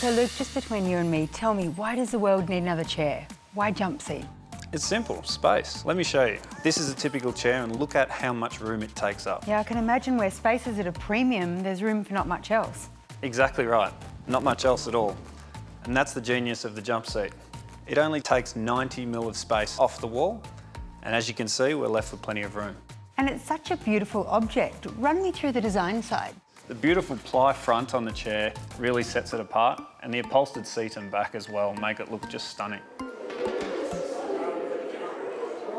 So Luke, just between you and me, tell me, why does the world need another chair? Why jump seat? It's simple, space. Let me show you. This is a typical chair and look at how much room it takes up. Yeah, I can imagine where space is at a premium, there's room for not much else. Exactly right. Not much else at all. And that's the genius of the jump seat. It only takes 90 mil of space off the wall. And as you can see, we're left with plenty of room. And it's such a beautiful object. Run me through the design side. The beautiful ply front on the chair really sets it apart, and the upholstered seat and back as well make it look just stunning.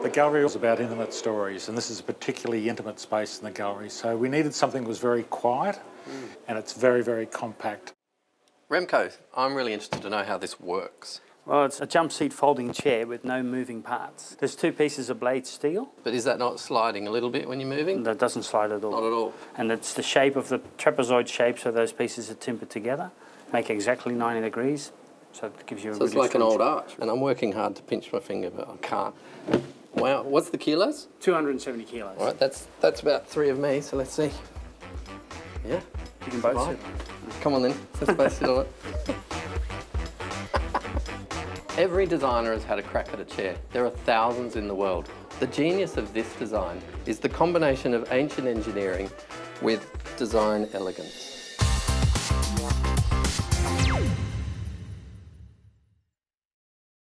The gallery was about intimate stories, and this is a particularly intimate space in the gallery, so we needed something that was very quiet and it's very, very compact. Remco, I'm really interested to know how this works. Well, it's a jump seat folding chair with no moving parts. There's two pieces of blade steel. But is that not sliding a little bit when you're moving? That doesn't slide at all. Not at all. And it's the shape of the trapezoid shape, so those pieces are timbered together, make exactly 90 degrees, so it gives you a really it's like an old arch, and I'm working hard to pinch my finger, but I can't. Wow, what's the kilos? 270 kilos. All right, that's about three of me, so let's see. Yeah? You can both sit. Come on then, let's both sit on it. Every designer has had a crack at a chair. There are thousands in the world. The genius of this design is the combination of ancient engineering with design elegance.